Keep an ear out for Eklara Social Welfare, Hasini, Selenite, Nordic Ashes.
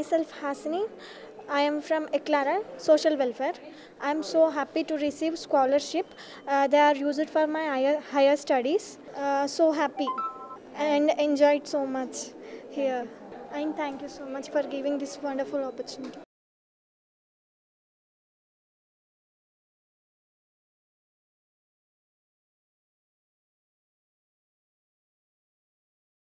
myself Hasini. I am from Eklara Social Welfare. I am so happy to receive scholarship. They are used for my higher studies. So happy and enjoyed so much here. And thank you so much for giving this wonderful opportunity.